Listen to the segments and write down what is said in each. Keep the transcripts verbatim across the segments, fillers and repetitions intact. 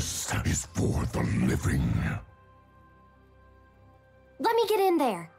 forest is for the living. Let me get in there.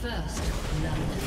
First, London.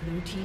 Blue team's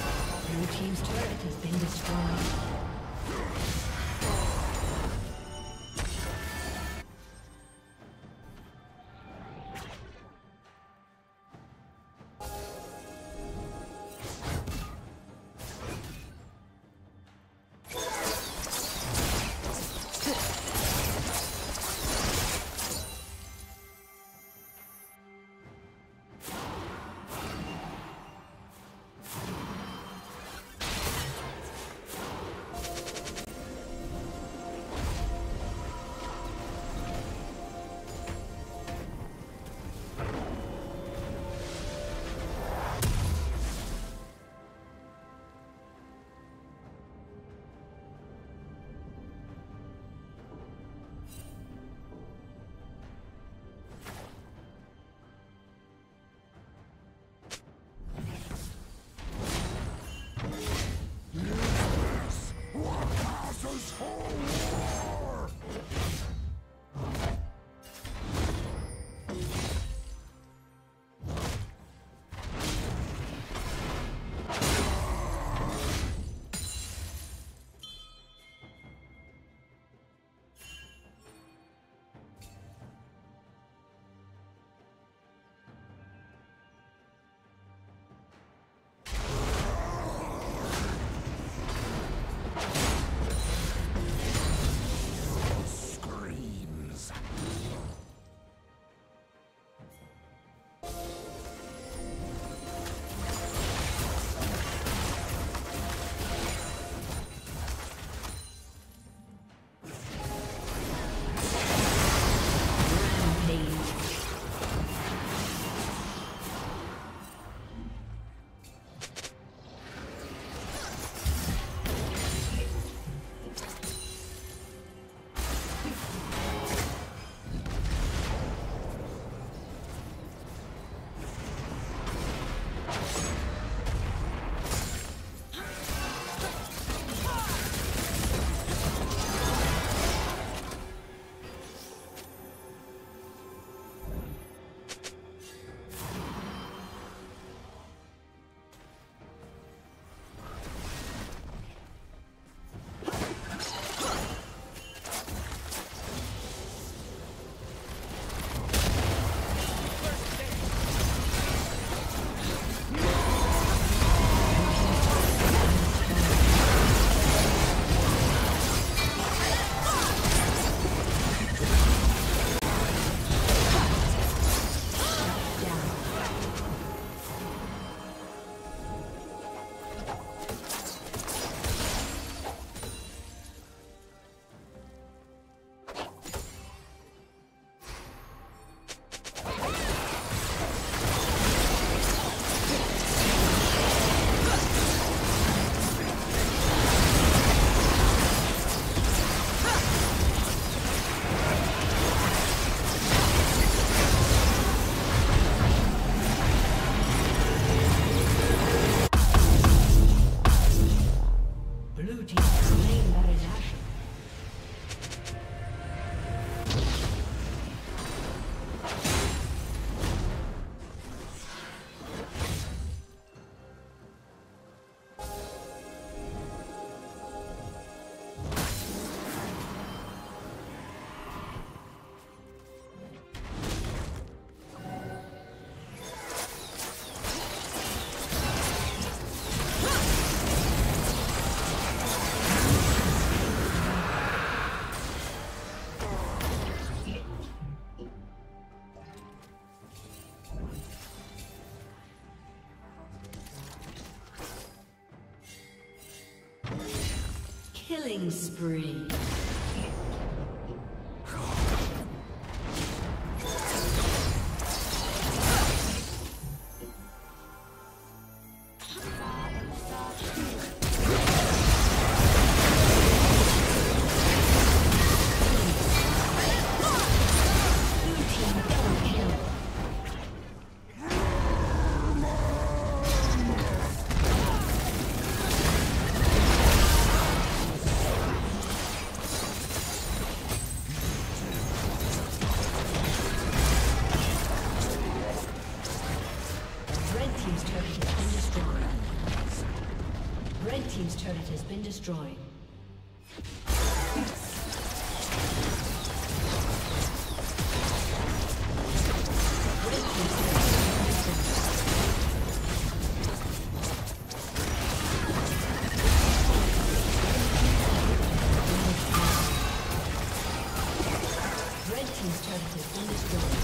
Blue team's turret has been destroyed. Killing spree. Team's turret has been destroyed. Red team's turret has been destroyed.